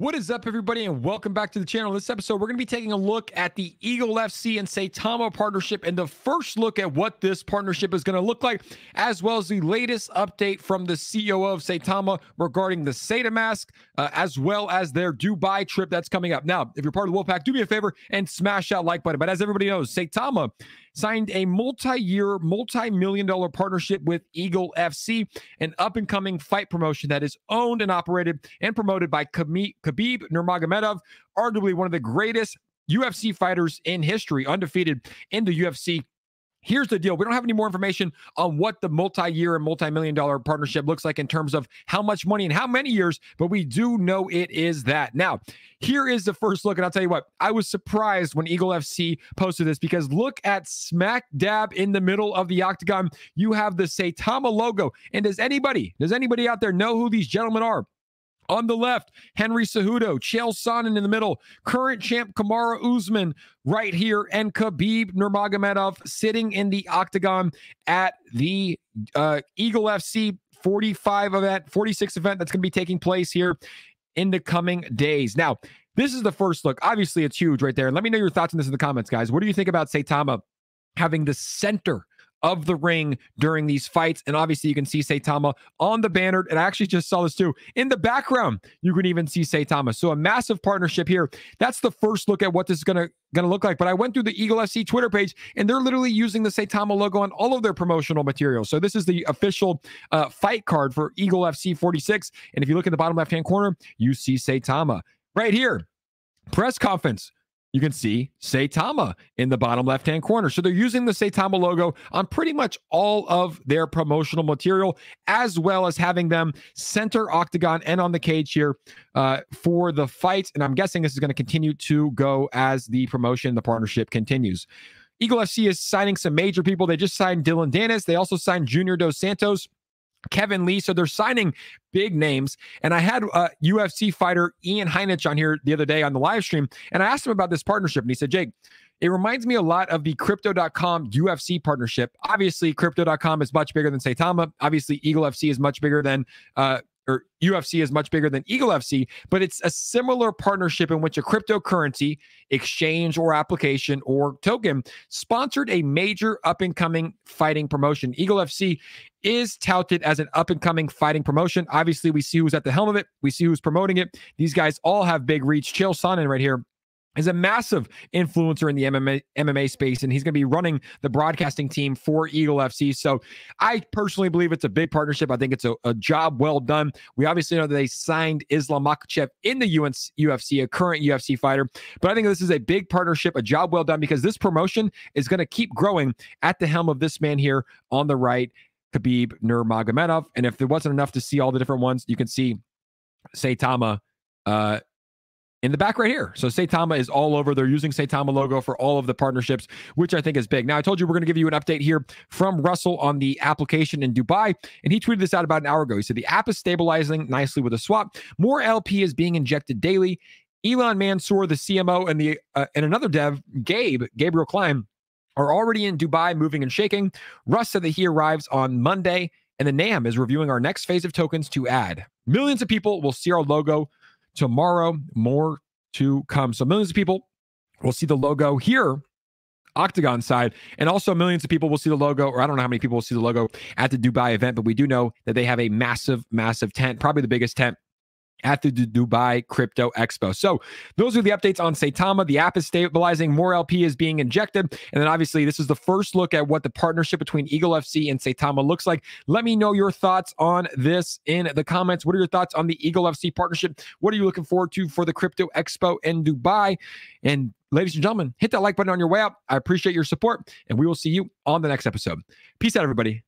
What is up, everybody, and welcome back to the channel. In this episode, we're going to be taking a look at the Eagle FC and Saitama partnership and the first look at what this partnership is going to look like, as well as the latest update from the CEO of Saitama regarding the Saitamask, as well as their Dubai trip that's coming up. Now, if you're part of the Wolfpack, do me a favor and smash that like button. But as everybody knows, Saitama signed a multi-year, multi-million-dollar partnership with Eagle FC, an up-and-coming fight promotion that is owned and operated and promoted by Khabib Nurmagomedov, arguably one of the greatest UFC fighters in history, undefeated in the UFC. Here's the deal. We don't have any more information on what the multi-year and multi-million-dollar partnership looks like in terms of how much money and how many years, but we do know it is that. Now, here is the first look, and I'll tell you what, I was surprised when Eagle FC posted this because look at smack dab in the middle of the octagon. You have the Saitama logo, and does anybody out there know who these gentlemen are? On the left, Henry Cejudo, Chael Sonnen in the middle, current champ Kamara Usman right here, and Khabib Nurmagomedov sitting in the octagon at the Eagle FC 46 event that's going to be taking place here in the coming days. Now, this is the first look. Obviously, it's huge right there. And let me know your thoughts on this in the comments, guys. What do you think about Saitama having the center of the ring during these fights? And obviously you can see Saitama on the banner, and I actually just saw this too in the background. You can even see Saitama. So a massive partnership here. That's the first look at what this is gonna look like. But I went through the Eagle FC Twitter page, and they're literally using the Saitama logo on all of their promotional materials. So this is the official fight card for Eagle FC 46, and if you look in the bottom left hand corner, you see Saitama right here. Press conference, you can see Saitama in the bottom left-hand corner. So they're using the Saitama logo on pretty much all of their promotional material, as well as having them center octagon and on the cage here for the fight. And I'm guessing this is going to continue to go as the promotion, the partnership continues. Eagle FC is signing some major people. They just signed Dylan Dennis. They also signed Junior Dos Santos, Kevin Lee. So they're signing big names. And I had UFC fighter Ian Heinich on here the other day on the live stream, and I asked him about this partnership, and he said, Jake, it reminds me a lot of the Crypto.com UFC partnership. Obviously, Crypto.com is much bigger than Saitama. Obviously, Eagle UFC is much bigger than UFC is much bigger than Eagle FC, but it's a similar partnership in which a cryptocurrency exchange or application or token sponsored a major up-and-coming fighting promotion. Eagle FC is touted as an up-and-coming fighting promotion. Obviously, we see who's at the helm of it. We see who's promoting it. These guys all have big reach. Chael Sonnen right here is a massive influencer in the MMA space, and he's going to be running the broadcasting team for Eagle FC. So I personally believe it's a big partnership. I think it's a job well done. We obviously know that they signed Islam Makhachev in the UFC, a current UFC fighter. But I think this is a big partnership, a job well done, because this promotion is going to keep growing at the helm of this man here on the right, Khabib Nurmagomedov. And if there wasn't enough to see all the different ones, you can see Saitama in the back right here. So Saitama is all over. They're using Saitama logo for all of the partnerships, which I think is big. Now, I told you we're going to give you an update here from Russell on the application in Dubai, and he tweeted this out about an hour ago. He said, the app is stabilizing nicely with a swap. More LP is being injected daily. Elon Mansour, the CMO, and another dev, Gabriel Klein, are already in Dubai moving and shaking. Russ said that he arrives on Monday, and the NAM is reviewing our next phase of tokens to add. Millions of people will see our logo tomorrow, more to come. So millions of people will see the logo here, octagon side, and also millions of people will see the logo, or I don't know how many people will see the logo at the Dubai event, but we do know that they have a massive, massive tent, probably the biggest tent at the Dubai Crypto Expo. So those are the updates on Saitama. The app is stabilizing. More LP is being injected. And then obviously this is the first look at what the partnership between Eagle FC and Saitama looks like. Let me know your thoughts on this in the comments. What are your thoughts on the Eagle FC partnership? What are you looking forward to for the Crypto Expo in Dubai? And ladies and gentlemen, hit that like button on your way out. I appreciate your support, and we will see you on the next episode. Peace out, everybody.